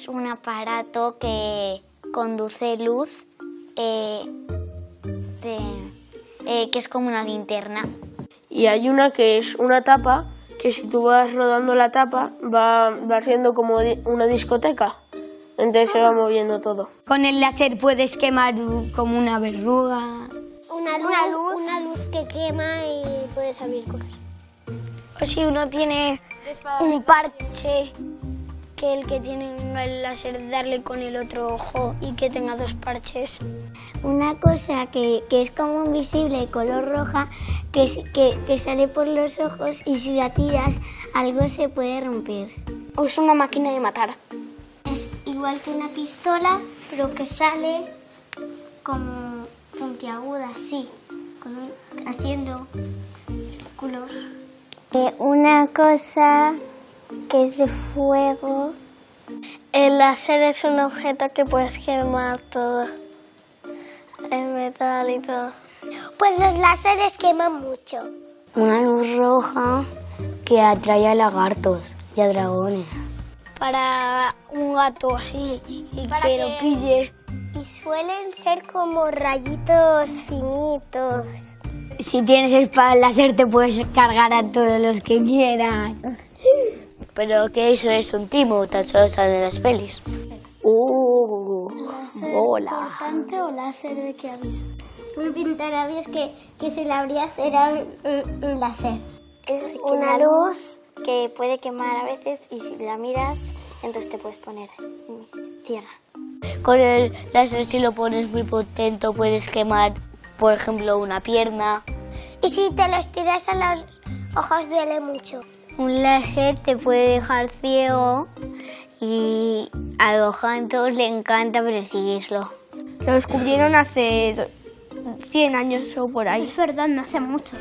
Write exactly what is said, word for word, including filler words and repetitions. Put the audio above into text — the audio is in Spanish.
es un aparato que conduce luz, eh, de, eh, que es como una linterna. Y hay una que es una tapa, que si tú vas rodando la tapa va, va siendo como una discoteca. Entonces se va moviendo todo. Con el láser puedes quemar como una verruga. Una luz, una luz, una luz que quema y puedes abrir cosas. O si uno tiene un parche, que el que tiene el láser darle con el otro ojo y que tenga dos parches. Una cosa que, que es como invisible de color roja, que, que, que sale por los ojos y si la tiras algo se puede romper. O es una máquina de matar. Es igual que una pistola, pero que sale como puntiaguda, así, con, haciendo círculos. Eh, una cosa que es de fuego. El láser es un objeto que puedes quemar todo, el metal y todo. Pues los láseres queman mucho. Una luz roja que atrae a lagartos y a dragones. Para un gato así, y para que lo pille. Y suelen ser como rayitos finitos. Si tienes el láser te puedes cargar a todos los que quieras. Pero que eso es un timo, tan solo salen las pelis. ¡Oh! ¡Hola! ¿Importante o láser de qué aviso? Un pintalabios que, que si la abrías era un, un láser. Es una luz que puede quemar a veces y si la miras, entonces te puedes poner tierra. Con el láser si lo pones muy potente puedes quemar, por ejemplo, una pierna. Y si te los tiras a los ojos duele mucho. Un láser te puede dejar ciego y a los gantos le encanta perseguirlo. Lo descubrieron hace cien años o por ahí. Es verdad, no hace mucho.